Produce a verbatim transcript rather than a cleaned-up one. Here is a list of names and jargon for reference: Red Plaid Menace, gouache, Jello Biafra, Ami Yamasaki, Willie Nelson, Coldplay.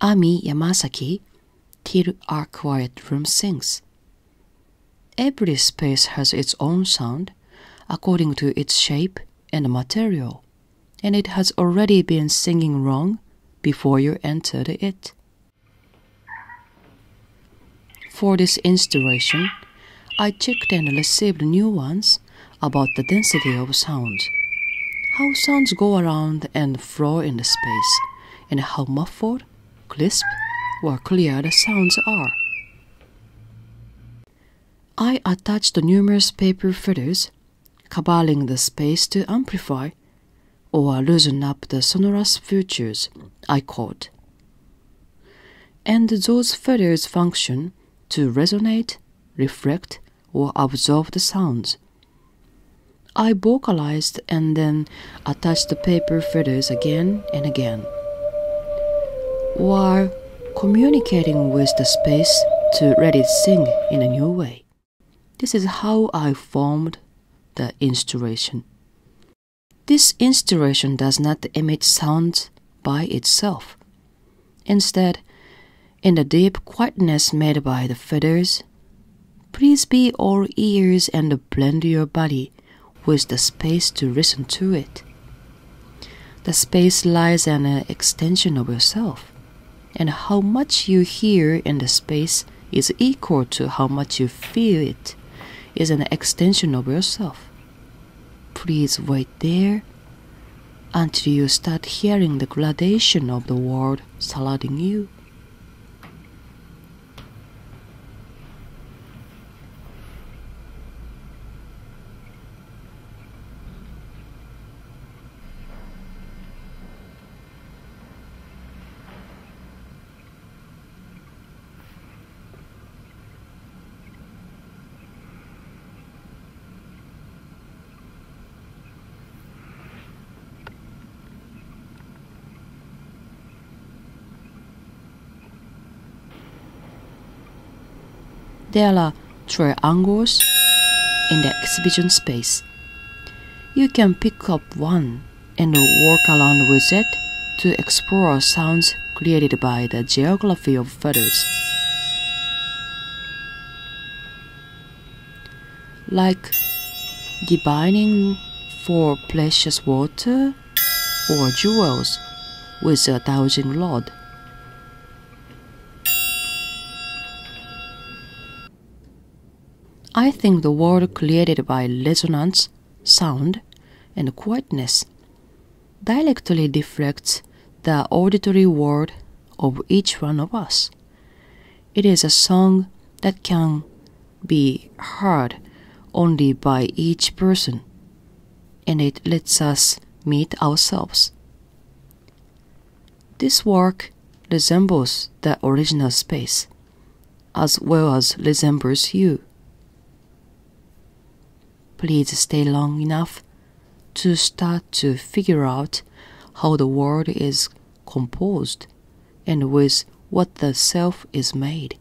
Ami Yamasaki, Till Our Quiet Room Sings. Every space has its own sound, according to its shape and material, and it has already been singing wrong before you entered it. For this installation, I checked and received new ones about the density of sounds, how sounds go around and flow in the space, and how muffled, crisp, or clear the sounds are. I attached numerous paper feathers, caballing the space to amplify or loosen up the sonorous features I caught. And those feathers function to resonate, reflect, or absorb the sounds. I vocalized and then attached the paper feathers again and again, while communicating with the space to let it sing in a new way. This is how I formed the installation. This installation does not emit sound by itself. Instead, in the deep quietness made by the feathers, please be all ears and blend your body with the space to listen to it. The space lies an extension of yourself, and how much you hear in the space is equal to how much you feel it is an extension of yourself. Please wait there until you start hearing the gradation of the world surrounding you. There are triangles in the exhibition space. You can pick up one and walk around with it to explore sounds created by the geography of feathers. Like divining for precious water or jewels with a dowsing rod. I think the world created by resonance, sound, and quietness directly reflects the auditory world of each one of us. It is a song that can be heard only by each person, and it lets us meet ourselves. This work resembles the original space, as well as resembles you. Please stay long enough to start to figure out how the world is composed and with what the self is made.